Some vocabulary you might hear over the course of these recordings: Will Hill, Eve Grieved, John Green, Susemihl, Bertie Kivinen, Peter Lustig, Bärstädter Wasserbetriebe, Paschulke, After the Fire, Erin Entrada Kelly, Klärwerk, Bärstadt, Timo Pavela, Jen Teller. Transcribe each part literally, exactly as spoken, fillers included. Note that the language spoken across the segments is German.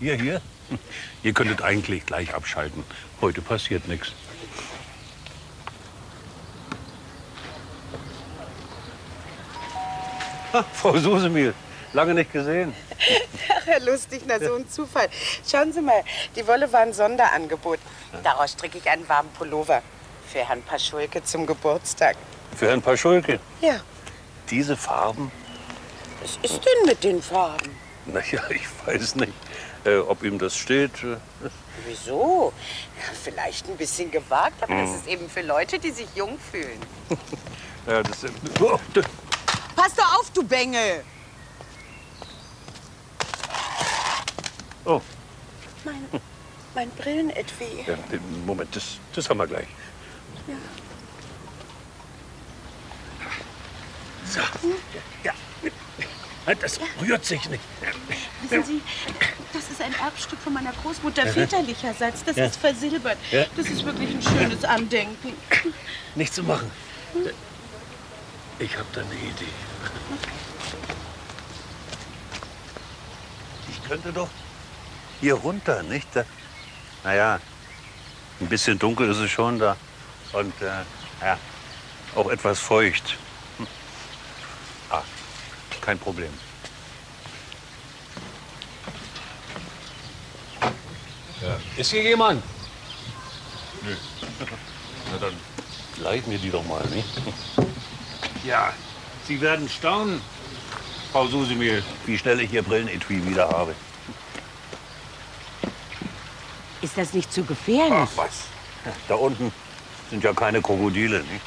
Ihr hier? Ihr könntet eigentlich gleich abschalten. Heute passiert nichts. Frau Susemihl, lange nicht gesehen. Ach, Herr Lustig, na so ein Zufall. Schauen Sie mal, die Wolle war ein Sonderangebot. Daraus stricke ich einen warmen Pullover für Herrn Paschulke zum Geburtstag. Für Herrn Paschulke? Ja. Diese Farben? Was ist denn mit den Farben? Na ja, ich weiß nicht, äh, ob ihm das steht. Wieso? Ja, vielleicht ein bisschen gewagt, aber hm. das ist eben für Leute, die sich jung fühlen. Ja, das ist... Oh, das. Pass doch auf, du Bengel! Oh. Mein, mein Brillenetui. Ja, Moment, das, das haben wir gleich. Ja. So. Ja. Das rührt sich nicht. Wissen Sie, das ist ein Erbstück von meiner Großmutter väterlicherseits. Das ja. ist versilbert. Ja. Das ist wirklich ein schönes Andenken. Nicht zu machen. Hm? Ich hab da eine Idee. Ich könnte doch hier runter, nicht? Naja, ein bisschen dunkel ist es schon da. Und äh, ja, auch etwas feucht. Hm. Ah, kein Problem. Ja. Ist hier jemand? Nö. Na dann leih mir die doch mal, nicht? Ja, Sie werden staunen, Frau Susemihl, wie schnell ich Ihr Brillenetui wieder habe. Ist das nicht zu gefährlich? Ach was, da unten sind ja keine Krokodile, nicht?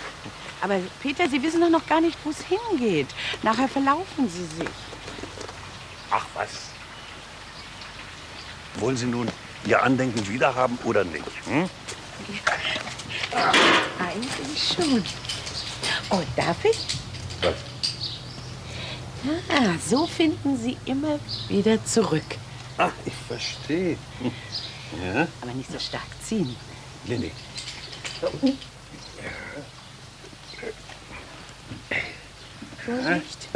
Aber Peter, Sie wissen doch noch gar nicht, wo es hingeht. Nachher verlaufen Sie sich. Ach was. Wollen Sie nun Ihr Andenken wiederhaben oder nicht? Hm? Ja. Eigentlich schon. Oh, darf ich? Was? Ah, so finden Sie immer wieder zurück. Ach, ich verstehe. Ja. Aber nicht so stark ziehen. Nee, nee. Vorsicht.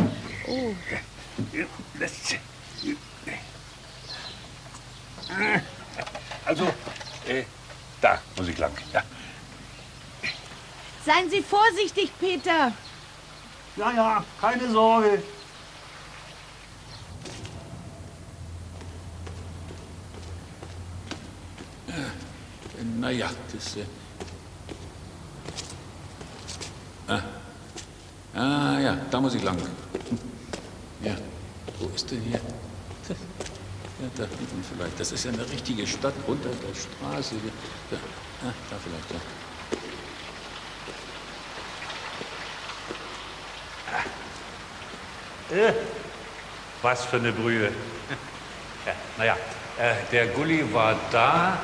Oh. Also, äh, da muss ich lang. Ja. Seien Sie vorsichtig, Peter. Ja, ja, keine Sorge. Na ja, das... Äh ah. ah, ja, da muss ich lang. Ja, wo ist denn hier? Ja, da hinten vielleicht. Das ist ja eine richtige Stadt, unter der Straße. Da, ah, da vielleicht, ja. Was für eine Brühe. Ja, naja, der Gulli war da,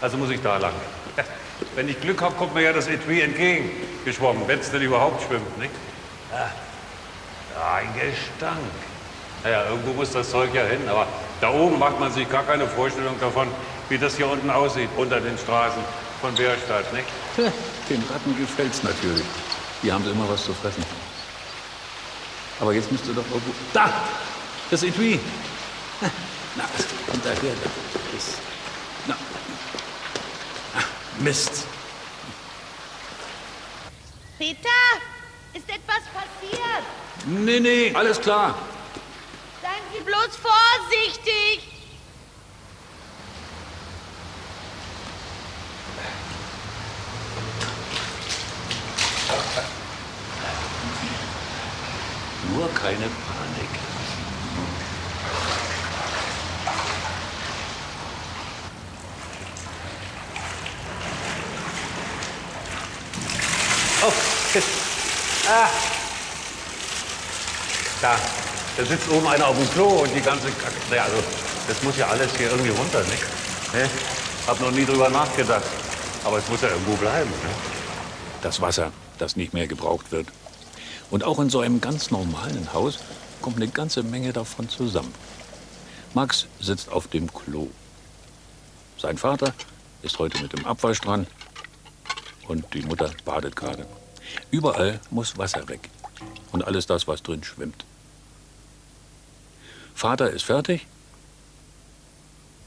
also muss ich da lang. Wenn ich Glück habe, kommt mir ja das Etui entgegengeschwommen, wenn es denn überhaupt schwimmt, nicht? Ja, ein Gestank. Naja, irgendwo muss das Zeug ja hin, aber da oben macht man sich gar keine Vorstellung davon, wie das hier unten aussieht, unter den Straßen von Bärstädter, nicht? Ja, den Ratten gefällt's natürlich. Die haben immer was zu fressen. Aber jetzt müsste doch irgendwo... Da! Das Etui! Na, kommt da her. Na. Ach, Mist! Peter! Ist etwas passiert? Nee, nee, alles klar. Seien Sie bloß vorsichtig! Nur keine Panik. Oh, ah. Da, da sitzt oben einer auf dem Klo und die ganze Kacke. Naja, also, das muss ja alles hier irgendwie runter, nicht? Ne? Hab noch nie drüber nachgedacht. Aber es muss ja irgendwo bleiben, ne? Das Wasser, das nicht mehr gebraucht wird. Und auch in so einem ganz normalen Haus kommt eine ganze Menge davon zusammen. Max sitzt auf dem Klo. Sein Vater ist heute mit dem Abwasch dran und die Mutter badet gerade. Überall muss Wasser weg und alles das, was drin schwimmt. Vater ist fertig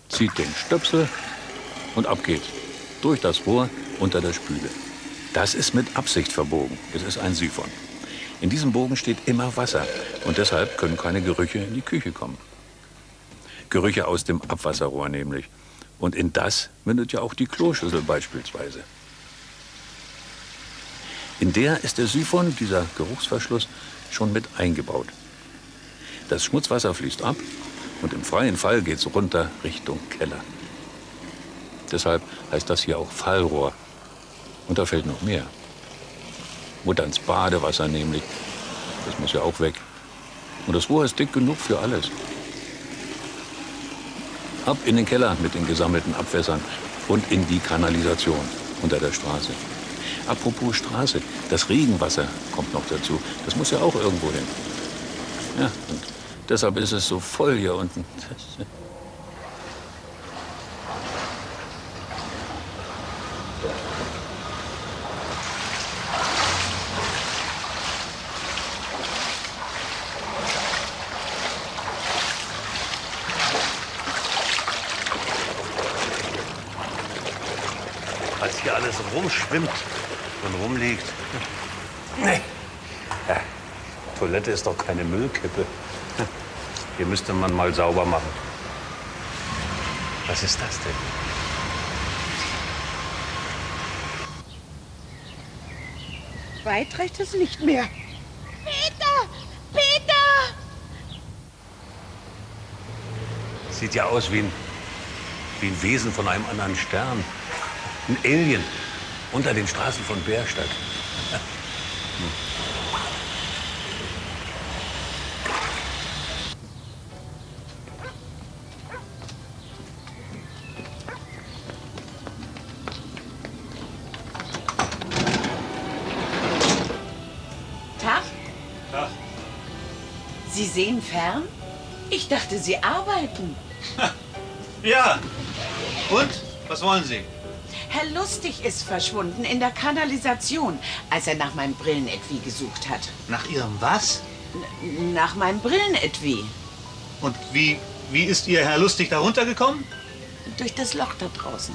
zieht den Stöpsel und ab geht's. Durch das Rohr unter der Spüle. Das ist mit Absicht verbogen. Es ist ein Siphon. In diesem Bogen steht immer Wasser und deshalb können keine Gerüche in die Küche kommen. Gerüche aus dem Abwasserrohr nämlich. Und in das mündet ja auch die Kloschüssel beispielsweise. In der ist der Siphon, dieser Geruchsverschluss, schon mit eingebaut. Das Schmutzwasser fließt ab und im freien Fall geht es runter Richtung Keller. Deshalb heißt das hier auch Fallrohr. Und da fällt noch mehr. Mutterns Badewasser nämlich. Das muss ja auch weg. Und das Rohr ist dick genug für alles. Ab in den Keller mit den gesammelten Abwässern und in die Kanalisation unter der Straße. Apropos Straße, das Regenwasser kommt noch dazu. Das muss ja auch irgendwo hin. Ja, und deshalb ist es so voll hier unten. Als hier alles rumschwimmt und rumliegt. Nee. Ja, Toilette ist doch keine Müllkippe. Hier müsste man mal sauber machen. Was ist das denn? Weit reicht es nicht mehr. Peter! Peter! Sieht ja aus wie ein, wie ein Wesen von einem anderen Stern. Ein Alien unter den Straßen von Bärstadt. Tag? Tag. Sie sehen fern? Ich dachte, Sie arbeiten. Ja. Und? Was wollen Sie? Herr Lustig ist verschwunden in der Kanalisation, als er nach meinem Brillenetui gesucht hat. Nach Ihrem was? N- nach meinem Brillenetui. Und wie, wie ist Ihr Herr Lustig da runtergekommen? Durch das Loch da draußen.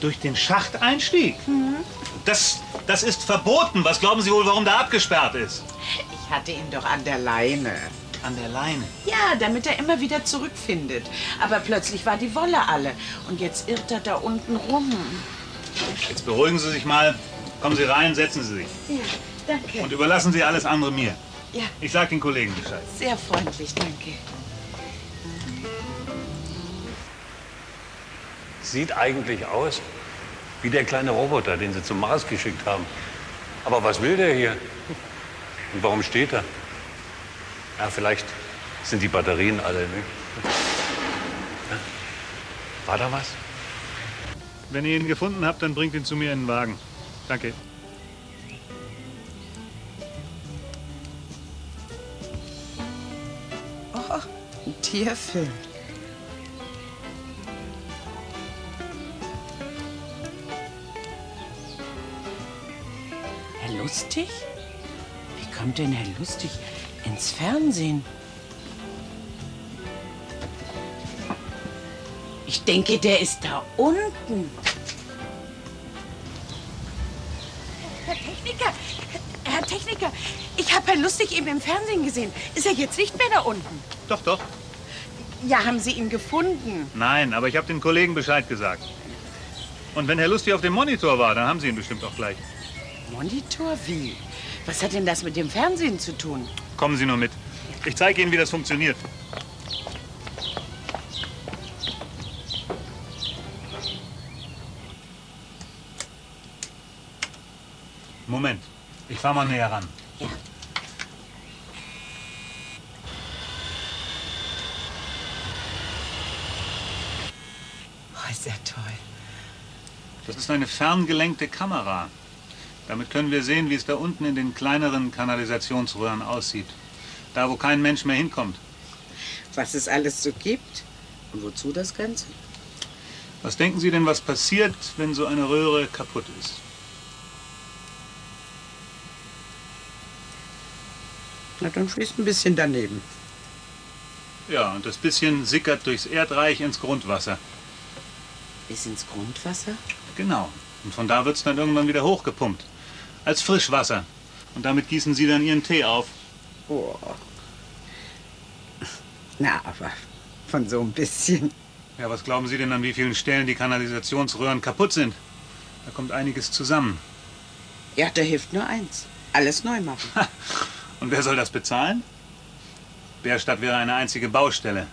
Durch den Schachteinstieg? Mhm. Das, das ist verboten. Was glauben Sie wohl, warum da abgesperrt ist? Ich hatte ihn doch an der Leine. An der Leine? Ja, damit er immer wieder zurückfindet. Aber plötzlich war die Wolle alle. Und jetzt irrt er da unten rum. Jetzt beruhigen Sie sich mal. Kommen Sie rein, setzen Sie sich. Ja, danke. Und überlassen Sie alles andere mir. Ja. Ich sag den Kollegen Bescheid. Sehr freundlich, danke. Sieht eigentlich aus wie der kleine Roboter, den Sie zum Mars geschickt haben. Aber was will der hier? Und warum steht er? Ja, vielleicht sind die Batterien alle, ne? War da was? Wenn ihr ihn gefunden habt, dann bringt ihn zu mir in den Wagen. Danke. Oh, ein Tierfilm. Herr Lustig? Wie kommt denn Herr Lustig ins Fernsehen? Ich denke, der ist da unten. Herr Techniker, Herr Techniker, ich habe Herrn Lustig eben im Fernsehen gesehen. Ist er jetzt nicht mehr da unten? Doch, doch. Ja, haben Sie ihn gefunden? Nein, aber ich habe den Kollegen Bescheid gesagt. Und wenn Herr Lustig auf dem Monitor war, dann haben Sie ihn bestimmt auch gleich. Monitor? Wie? Was hat denn das mit dem Fernsehen zu tun? Kommen Sie nur mit. Ich zeige Ihnen, wie das funktioniert. Moment, ich fahre mal näher ran. Ja. Oh, ist ja toll. Das ist eine ferngelenkte Kamera. Damit können wir sehen, wie es da unten in den kleineren Kanalisationsröhren aussieht. Da, wo kein Mensch mehr hinkommt. Was es alles so gibt und wozu das Ganze? Was denken Sie denn, was passiert, wenn so eine Röhre kaputt ist? Na, dann fließt ein bisschen daneben. Ja, und das bisschen sickert durchs Erdreich ins Grundwasser. Bis ins Grundwasser? Genau. Und von da wird es dann irgendwann wieder hochgepumpt. Als Frischwasser. Und damit gießen Sie dann Ihren Tee auf. Oh. Na, aber von so ein bisschen. Ja, was glauben Sie denn, an wie vielen Stellen die Kanalisationsröhren kaputt sind? Da kommt einiges zusammen. Ja, da hilft nur eins. Alles neu machen. Und wer soll das bezahlen? Bärstadt wäre eine einzige Baustelle.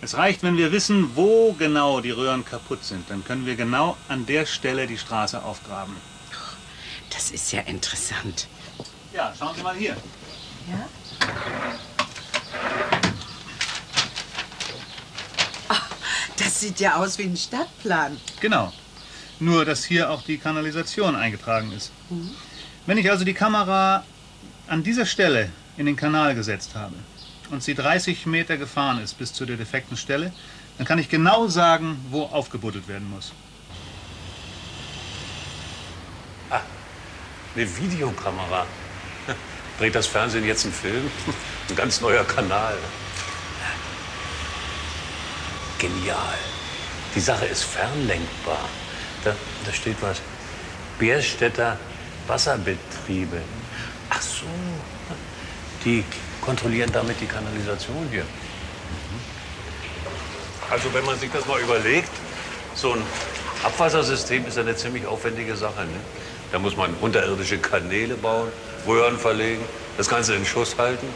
Es reicht, wenn wir wissen, wo genau die Röhren kaputt sind. Dann können wir genau an der Stelle die Straße aufgraben. Das ist ja interessant. Ja, schauen Sie mal hier. Ja? Ach, das sieht ja aus wie ein Stadtplan. Genau. Nur, dass hier auch die Kanalisation eingetragen ist. Mhm. Wenn ich also die Kamera an dieser Stelle in den Kanal gesetzt habe und sie dreißig Meter gefahren ist bis zu der defekten Stelle, dann kann ich genau sagen, wo aufgebuddelt werden muss. Ah, eine Videokamera. Dreht das Fernsehen jetzt einen Film? Ein ganz neuer Kanal. Genial. Die Sache ist fernlenkbar. Da, da steht was. Bärstädter Wasserbetriebe. Ach so. Die kontrollieren damit die Kanalisation hier. Also wenn man sich das mal überlegt, so ein Abwassersystem ist eine ziemlich aufwendige Sache. Ne? Da muss man unterirdische Kanäle bauen, Röhren verlegen, das Ganze in Schuss halten.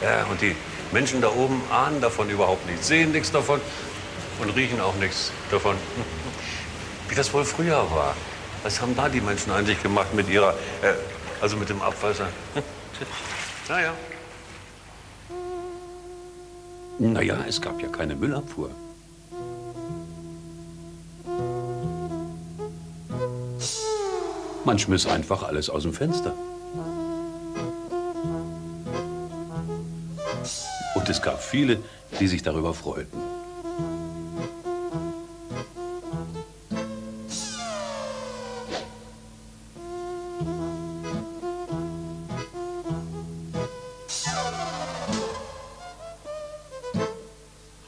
Ja, und die Menschen da oben ahnen davon überhaupt nichts, sehen nichts davon und riechen auch nichts davon. Wie das wohl früher war. Was haben da die Menschen eigentlich gemacht mit ihrer, äh, also mit dem Abwasser? Na ja. Na ja, es gab ja keine Müllabfuhr. Man schmiss einfach alles aus dem Fenster. Und es gab viele, die sich darüber freuten.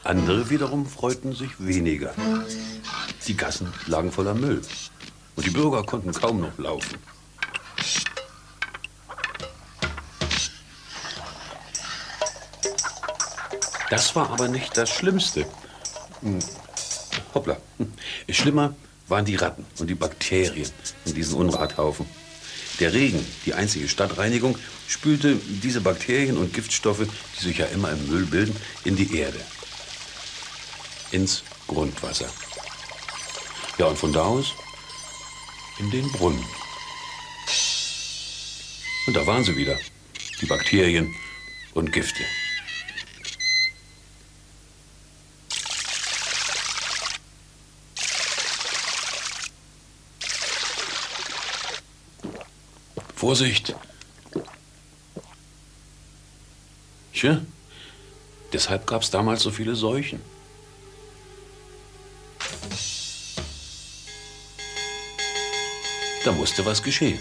Andere wiederum freuten sich weniger. Die Gassen lagen voller Müll. Und die Bürger konnten kaum noch laufen. Das war aber nicht das Schlimmste. Hoppla. Schlimmer waren die Ratten und die Bakterien in diesem Unrathaufen. Der Regen, die einzige Stadtreinigung, spülte diese Bakterien und Giftstoffe, die sich ja immer im Müll bilden, in die Erde. Ins Grundwasser. Ja, und von da aus in den Brunnen. Und da waren sie wieder, die Bakterien und Gifte. Vorsicht! Tja, deshalb gab es damals so viele Seuchen. Da musste was geschehen.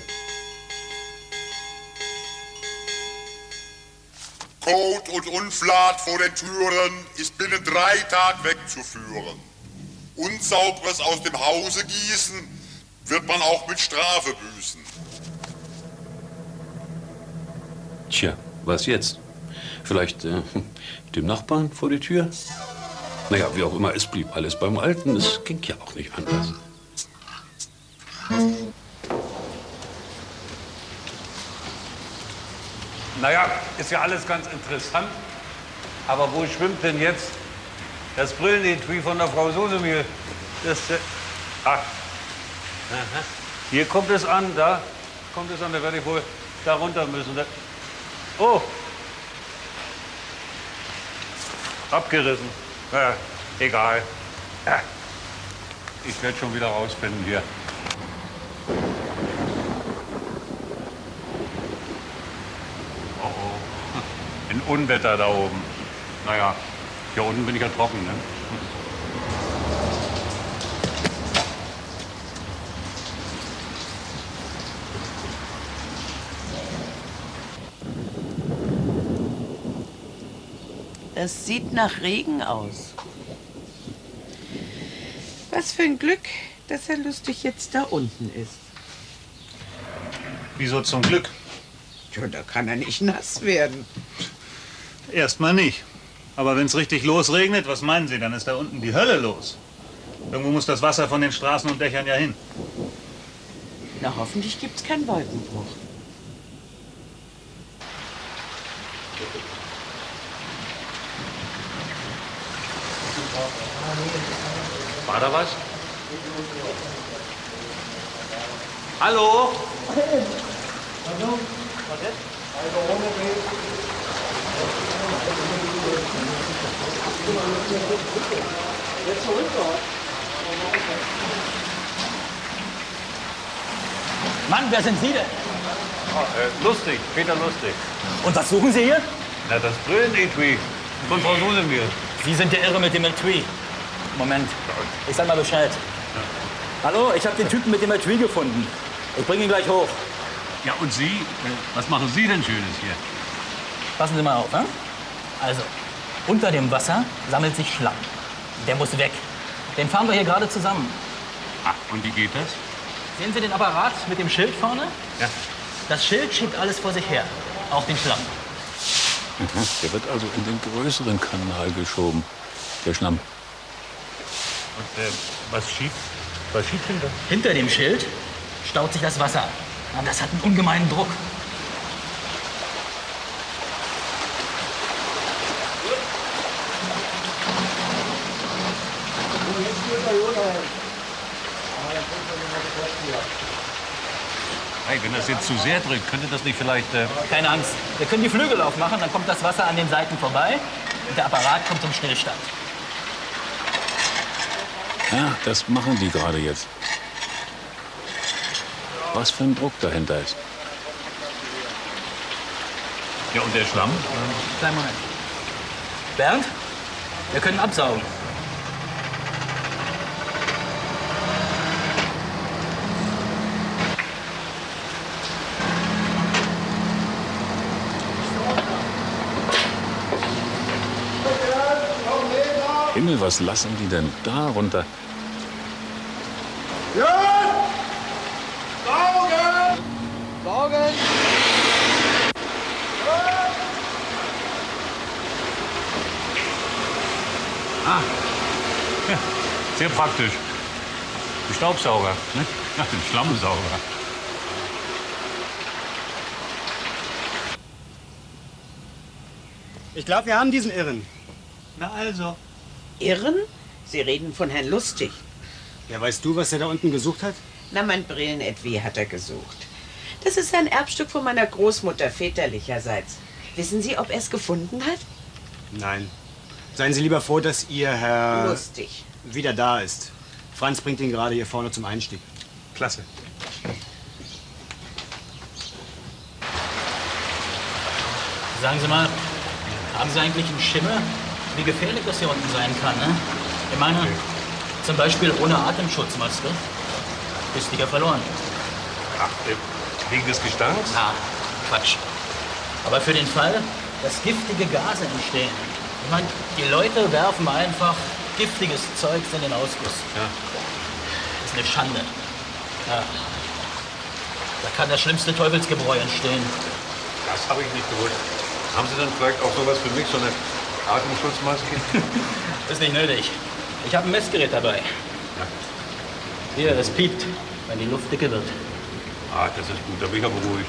Kot und Unflat vor den Türen ist binnen drei Tagen wegzuführen. Unsauberes aus dem Hause gießen wird man auch mit Strafe büßen. Tja, was jetzt? Vielleicht äh, dem Nachbarn vor die Tür? Naja, wie auch immer, es blieb alles beim Alten. Es ging ja auch nicht anders. Naja, ist ja alles ganz interessant, aber wo schwimmt denn jetzt das Brillenetui von der Frau Susemihl? Das, äh, ach, hier kommt es an, da kommt es an, da werde ich wohl da runter müssen. Da, oh, abgerissen, ja, egal, ja, ich werde schon wieder rausfinden hier. Unwetter da oben. Naja, hier unten bin ich ja trocken, ne? Es sieht nach Regen aus. Was für ein Glück, dass Herr Lustig jetzt da unten ist. Wieso zum Glück? Tja, da kann er nicht nass werden. Erstmal nicht. Aber wenn es richtig losregnet, was meinen Sie, dann ist da unten die Hölle los. Irgendwo muss das Wasser von den Straßen und Dächern ja hin. Na, hoffentlich gibt's keinen Wolkenbruch. War da was? Hallo? Hallo? Was ist? Mann, wer sind Sie denn? Oh, äh, Lustig, Peter Lustig. Und was suchen Sie hier? Na, das Brillenetui von Frau Susemihl. Sie sind der Irre mit dem Etui. Moment, ich sag mal Bescheid. Ja. Hallo, ich habe den Typen mit dem Etui gefunden. Ich bringe ihn gleich hoch. Ja, und Sie? Was machen Sie denn Schönes hier? Passen Sie mal auf, ne? Also, unter dem Wasser sammelt sich Schlamm. Der muss weg. Den fahren wir hier gerade zusammen. Ach, und wie geht das? Sehen Sie den Apparat mit dem Schild vorne? Ja. Das Schild schiebt alles vor sich her, auch den Schlamm. Mhm. Der wird also in den größeren Kanal geschoben, der Schlamm. Und äh, was schiebt? Was schiebt hinter? Hinter dem Schild staut sich das Wasser. Und das hat einen ungemeinen Druck. Hey, wenn das jetzt zu sehr drückt, könnte das nicht vielleicht... Äh Keine Angst, wir können die Flügel aufmachen, dann kommt das Wasser an den Seiten vorbei und der Apparat kommt zum Stillstand. Ja, das machen die gerade jetzt. Was für ein Druck dahinter ist. Ja, und der Schlamm? Kleinen Moment. Bernd, wir können absaugen. Himmel, was lassen die denn da runter? Ja! Ah, ja, sehr praktisch. Ein Staubsauger, ne? Ein Schlammsauger. Ich glaube, wir haben diesen Irren. Na also. Irren? Sie reden von Herrn Lustig. Ja, weißt du, was er da unten gesucht hat? Na, mein Brillenetui hat er gesucht. Das ist ein Erbstück von meiner Großmutter väterlicherseits. Wissen Sie, ob er es gefunden hat? Nein. Seien Sie lieber froh, dass Ihr Herr... Lustig. ...wieder da ist. Franz bringt ihn gerade hier vorne zum Einstieg. Klasse. Sagen Sie mal, haben Sie eigentlich einen Schimmer, wie gefährlich das hier unten sein kann, ne? Ich meine, okay. Zum Beispiel ohne Atemschutzmaske ist die ja verloren. Ach, wegen des Gestanks? Ah, Quatsch. Aber für den Fall, dass giftige Gase entstehen. Ich meine, die Leute werfen einfach giftiges Zeugs in den Ausguss. Ja. Das ist eine Schande. Ja. Da kann das schlimmste Teufelsgebräu entstehen. Das habe ich nicht gewusst. Haben Sie dann vielleicht auch sowas für mich, so eine Atemschutzmaske? Das ist nicht nötig. Ich habe ein Messgerät dabei. Ja. Hier, das piept, wenn die Luft dicker wird. Ah, das ist gut, da bin ich aber ruhig.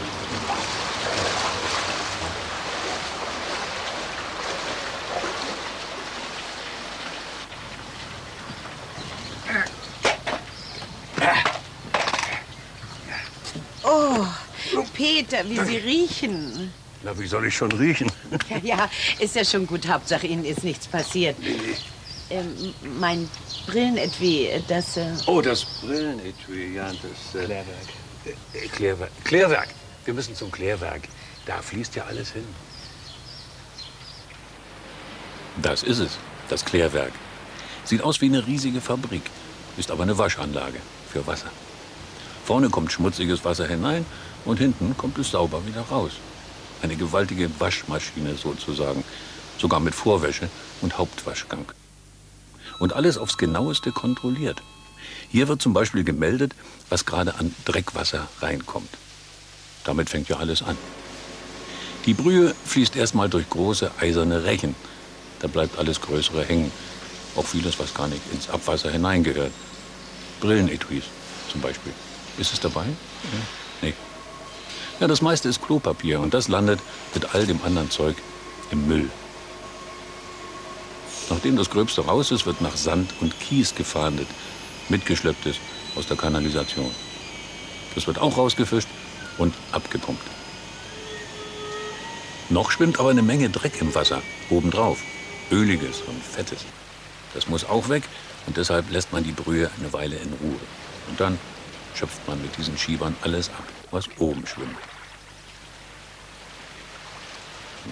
Oh, Peter, wie Sie riechen. Na, wie soll ich schon riechen? Ja, ja, ist ja schon gut. Hauptsache, Ihnen ist nichts passiert. Nee. Ähm, mein Brillenetui, das... Äh oh, das Brillenetui, ja, das... Äh Klärwerk. Klärwerk. Klärwerk. Wir müssen zum Klärwerk. Da fließt ja alles hin. Das ist es, das Klärwerk. Sieht aus wie eine riesige Fabrik, ist aber eine Waschanlage für Wasser. Vorne kommt schmutziges Wasser hinein und hinten kommt es sauber wieder raus. Eine gewaltige Waschmaschine sozusagen. sogar mit Vorwäsche und Hauptwaschgang. Und alles aufs Genaueste kontrolliert. Hier wird zum Beispiel gemeldet, was gerade an Dreckwasser reinkommt. Damit fängt ja alles an. Die Brühe fließt erstmal durch große eiserne Rechen. Da bleibt alles Größere hängen. Auch vieles, was gar nicht ins Abwasser hineingehört. Brillenetuis zum Beispiel. Ist es dabei? Nee. Ja, das meiste ist Klopapier und das landet mit all dem anderen Zeug im Müll. Nachdem das Gröbste raus ist, wird nach Sand und Kies gefahndet. Mitgeschlepptes aus der Kanalisation. Das wird auch rausgefischt und abgepumpt. Noch schwimmt aber eine Menge Dreck im Wasser, obendrauf. Öliges und Fettes. Das muss auch weg und deshalb lässt man die Brühe eine Weile in Ruhe. Und dann schöpft man mit diesen Schiebern alles ab, was oben schwimmt.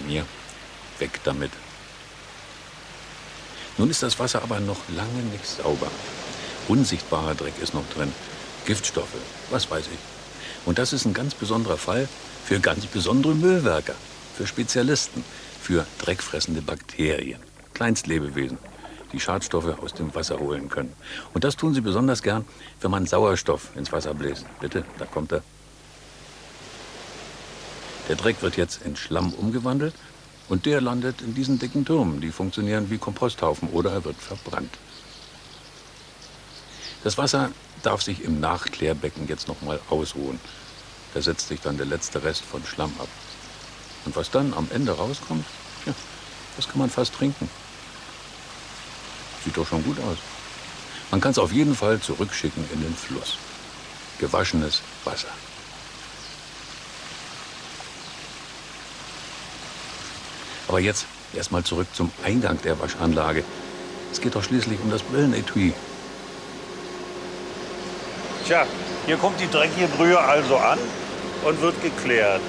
Mir, weg damit. Nun ist das Wasser aber noch lange nicht sauber. Unsichtbarer Dreck ist noch drin, Giftstoffe, was weiß ich. Und das ist ein ganz besonderer Fall für ganz besondere Müllwerker, für Spezialisten, für dreckfressende Bakterien, Kleinstlebewesen, die Schadstoffe aus dem Wasser holen können. Und das tun sie besonders gern, wenn man Sauerstoff ins Wasser bläst. Bitte, da kommt er. Der Dreck wird jetzt in Schlamm umgewandelt und der landet in diesen dicken Türmen. Die funktionieren wie Komposthaufen oder er wird verbrannt. Das Wasser darf sich im Nachklärbecken jetzt noch mal ausruhen. Da setzt sich dann der letzte Rest von Schlamm ab. Und was dann am Ende rauskommt, ja, das kann man fast trinken. Sieht doch schon gut aus. Man kann es auf jeden Fall zurückschicken in den Fluss. Gewaschenes Wasser. Aber jetzt erstmal zurück zum Eingang der Waschanlage. Es geht doch schließlich um das Brillenetui. Tja, hier kommt die dreckige Brühe also an und wird geklärt.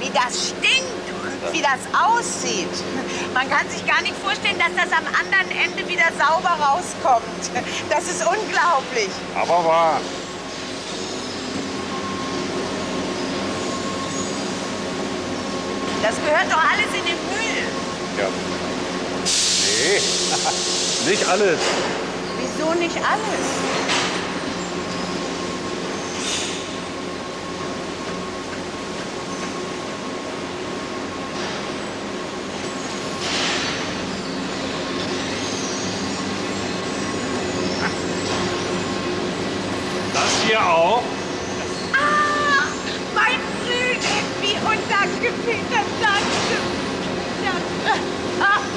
Wie das stinkt und wie das aussieht. Man kann sich gar nicht vorstellen, dass das am anderen Ende wieder sauber rauskommt. Das ist unglaublich. Aber wahr. Das gehört doch alles in den Müll. Ja. Nee, nicht alles. Wieso nicht alles? Auch. Ah, mein Flügel, wie untergefiedert, danke. Ja. Ah.